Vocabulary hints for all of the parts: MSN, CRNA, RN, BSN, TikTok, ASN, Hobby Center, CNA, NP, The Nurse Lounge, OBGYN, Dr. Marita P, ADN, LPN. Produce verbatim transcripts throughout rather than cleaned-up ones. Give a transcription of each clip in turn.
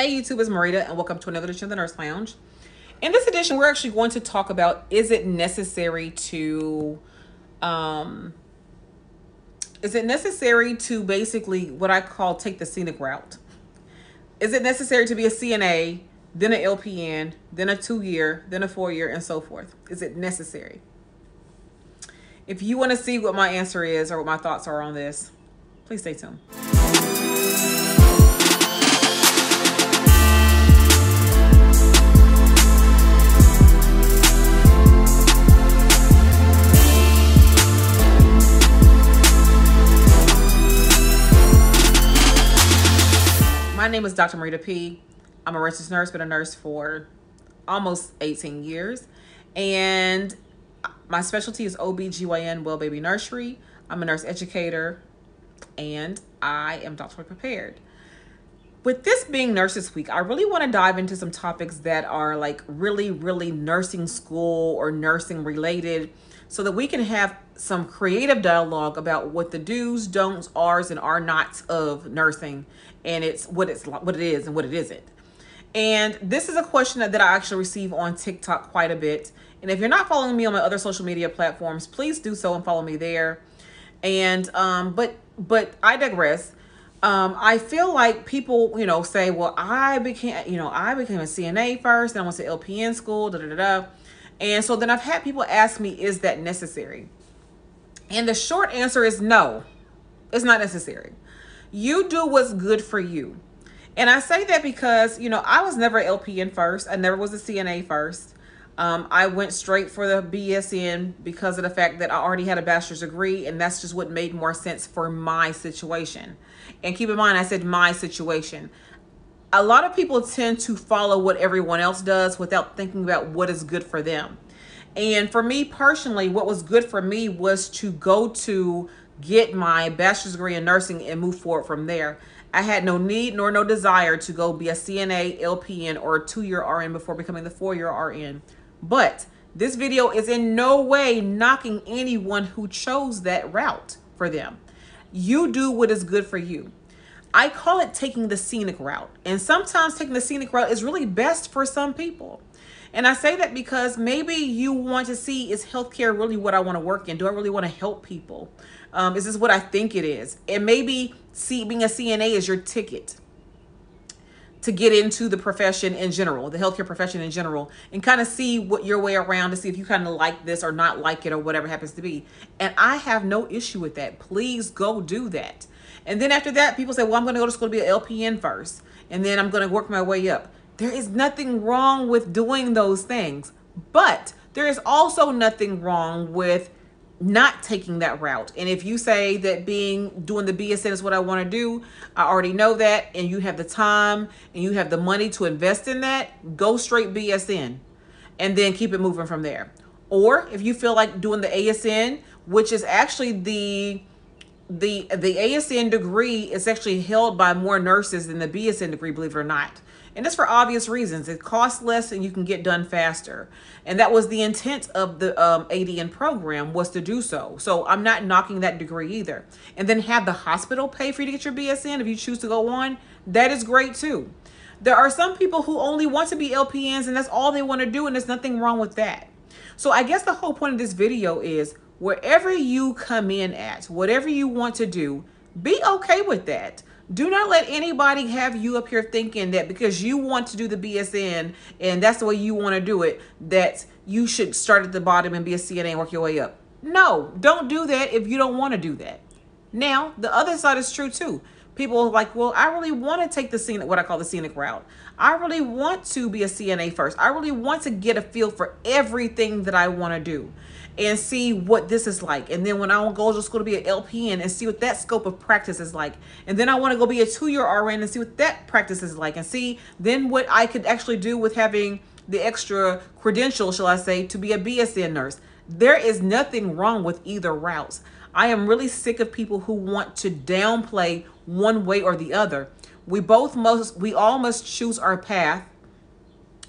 Hey YouTube, it's Marita and welcome to another edition of The Nurse Lounge. In this edition, we're actually going to talk about, is it necessary to, um, is it necessary to basically what I call take the scenic route? Is it necessary to be a C N A, then an L P N, then a two year, then a four year and so forth? Is it necessary? If you want to see what my answer is or what my thoughts are on this, please stay tuned. My name is Doctor Marita P. I'm a registered nurse, been a nurse for almost eighteen years. And my specialty is O B G Y N, well baby nursery. I'm a nurse educator and I am doctorally prepared. With this being Nurses Week, I really want to dive into some topics that are like really, really nursing school or nursing related so that we can have some creative dialogue about what the do's, don'ts, are's, and are nots of nursing, and it's what it's what it is and what it isn't. And this is a question that, that I actually receive on TikTok quite a bit. And if you're not following me on my other social media platforms, please do so and follow me there. And um, but but I digress. Um, I feel like people, you know, say, well, I became, you know, I became a C N A first, then I went to L P N school, da da da da. And so then I've had people ask me, is that necessary? And the short answer is no, it's not necessary. You do what's good for you. And I say that because, you know, I was never L P N first. I never was a C N A first. Um, I went straight for the B S N because of the fact that I already had a bachelor's degree, and that's just what made more sense for my situation. And keep in mind, I said my situation. A lot of people tend to follow what everyone else does without thinking about what is good for them. And for me personally, what was good for me was to go to get my bachelor's degree in nursing and move forward from there. I had no need nor no desire to go be a C N A, L P N, or a two-year R N before becoming the four-year R N. But this video is in no way knocking anyone who chose that route for them. You do what is good for you. I call it taking the scenic route. And sometimes taking the scenic route is really best for some people. And I say that because maybe you want to see, is healthcare really what I want to work in? Do I really want to help people? Um, is this what I think it is? And maybe see, being a C N A is your ticket to get into the profession in general, the healthcare profession in general, and kind of see what your way around to see if you kind of like this or not like it or whatever it happens to be. And I have no issue with that. Please go do that. And then after that, people say, well, I'm going to go to school to be an L P N first, and then I'm going to work my way up. There is nothing wrong with doing those things, but there is also nothing wrong with not taking that route. And if you say that being doing the B S N is what I want to do, I already know that, and you have the time and you have the money to invest in that, go straight B S N and then keep it moving from there. Or if you feel like doing the A S N, which is actually the the the A S N degree is actually held by more nurses than the B S N degree, believe it or not. And that's for obvious reasons. It costs less and you can get done faster. And that was the intent of the um, A D N program, was to do so. So I'm not knocking that degree either. And then have the hospital pay for you to get your B S N if you choose to go on. That is great too. There are some people who only want to be L P Ns and that's all they want to do, and there's nothing wrong with that. So I guess the whole point of this video is wherever you come in at, whatever you want to do, be okay with that. Do not let anybody have you up here thinking that because you want to do the B S N and that's the way you want to do it, that you should start at the bottom and be a C N A and work your way up. No, don't do that if you don't want to do that. Now, the other side is true too. People are like, well, I really want to take the scenic, what I call the scenic route. I really want to be a C N A first. I really want to get a feel for everything that I want to do and see what this is like. And then when I go to school to be an L P N and see what that scope of practice is like. And then I want to go be a two-year R N and see what that practice is like. And see then what I could actually do with having the extra credential, shall I say, to be a B S N nurse. There is nothing wrong with either routes. I am really sick of people who want to downplay one way or the other. We both must, we all must choose our path,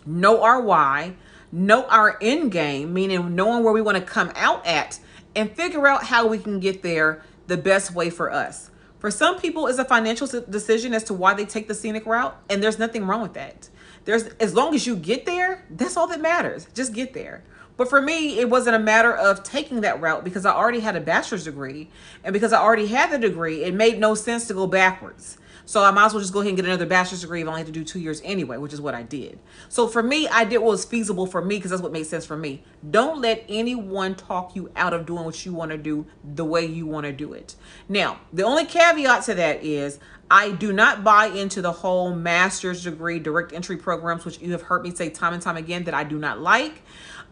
know our why, know our end game, meaning knowing where we want to come out at, and figure out how we can get there the best way for us. For some people, it's a financial decision as to why they take the scenic route, and there's nothing wrong with that. There's, as long as you get there, that's all that matters. Just get there. But for me, it wasn't a matter of taking that route because I already had a bachelor's degree. And because I already had the degree, it made no sense to go backwards. So I might as well just go ahead and get another bachelor's degree if I only had to do two years anyway, which is what I did. So for me, I did what was feasible for me because that's what made sense for me. Don't let anyone talk you out of doing what you want to do the way you want to do it. Now, the only caveat to that is I do not buy into the whole master's degree direct entry programs, which you have heard me say time and time again that I do not like.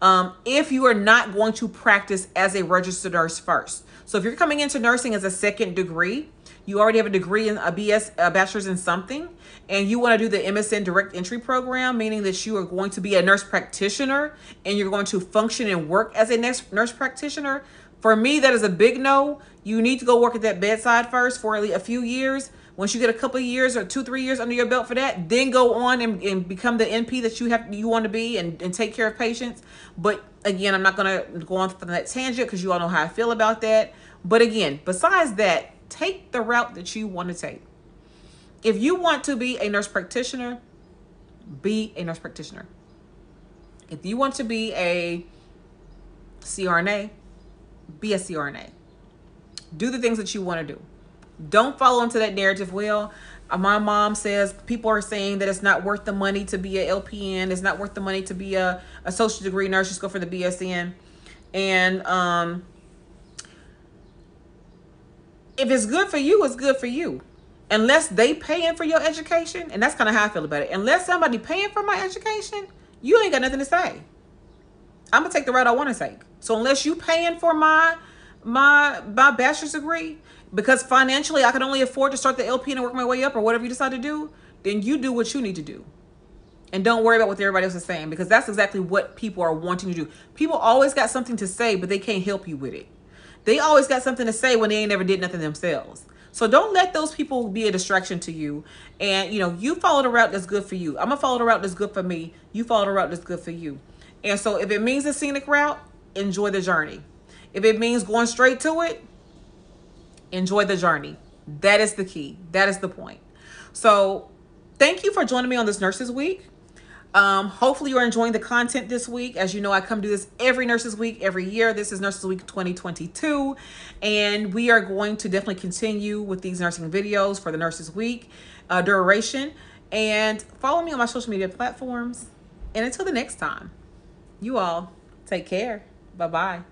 Um, if you are not going to practice as a registered nurse first. So if you're coming into nursing as a second degree, you already have a degree in a B S, a bachelor's in something, and you want to do the M S N direct entry program, meaning that you are going to be a nurse practitioner and you're going to function and work as a nurse practitioner. For me, that is a big no. You need to go work at that bedside first for a few years. Once you get a couple of years or two, three years under your belt for that, then go on and, and become the N P that you have, you want to be, and, and take care of patients. But again, I'm not going to go on for that tangent because you all know how I feel about that. But again, besides that, take the route that you want to take. If you want to be a nurse practitioner, be a nurse practitioner. If you want to be a C R N A, be a C R N A. Do the things that you want to do. Don't follow into that narrative. Well, my mom says people are saying that it's not worth the money to be a L P N. It's not worth the money to be a associate degree nurse. Just go for the B S N. And um, if it's good for you, it's good for you. Unless they paying for your education. And that's kind of how I feel about it. Unless somebody paying for my education, you ain't got nothing to say. I'm going to take the route I want to take. So unless you paying for my, my, my bachelor's degree, because financially I can only afford to start the L P N and work my way up or whatever you decide to do, then you do what you need to do. And don't worry about what everybody else is saying, because that's exactly what people are wanting to do. People always got something to say, but they can't help you with it. They always got something to say when they ain't never did nothing themselves. So don't let those people be a distraction to you. And, you know, you follow the route that's good for you. I'm going to follow the route that's good for me. You follow the route that's good for you. And so if it means a scenic route, enjoy the journey. If it means going straight to it, enjoy the journey. That is the key. That is the point. So thank you for joining me on this Nurses Week. Um, hopefully you're enjoying the content this week. As you know, I come do this every Nurses Week, every year. This is Nurses Week twenty twenty-two. And we are going to definitely continue with these nursing videos for the Nurses Week uh, duration. And follow me on my social media platforms. And until the next time, you all take care. Bye-bye.